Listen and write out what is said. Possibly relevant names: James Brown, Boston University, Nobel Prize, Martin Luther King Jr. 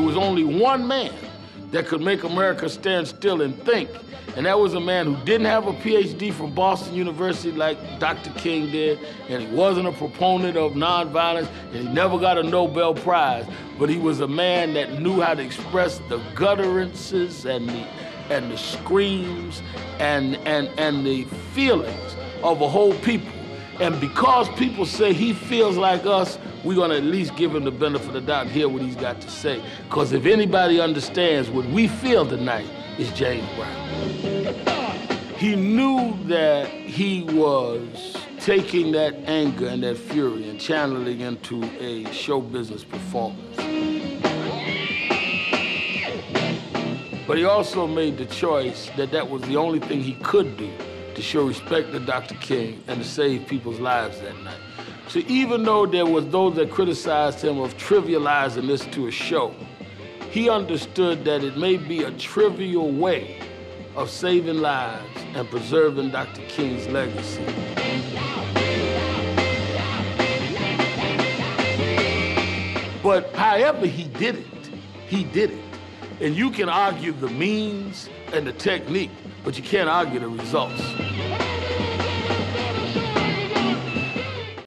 there was only one man that could make America stand still and think, and that was a man who didn't have a PhD from Boston University like Dr. King did, and he wasn't a proponent of nonviolence, and he never got a Nobel Prize, but he was a man that knew how to express the gutterances and the screams and the feelings of a whole people. And because people say he feels like us, we're gonna at least give him the benefit of the doubt and hear what he's got to say. Because if anybody understands what we feel tonight, it's James Brown. He knew that he was taking that anger and that fury and channeling into a show business performance. But he also made the choice that that was the only thing he could do to show respect to Dr. King and to save people's lives that night. So even though there was those that criticized him of trivializing this to a show, he understood that it may be a trivial way of saving lives and preserving Dr. King's legacy. But however he did it. And you can argue the means and the technique, but you can't argue the results.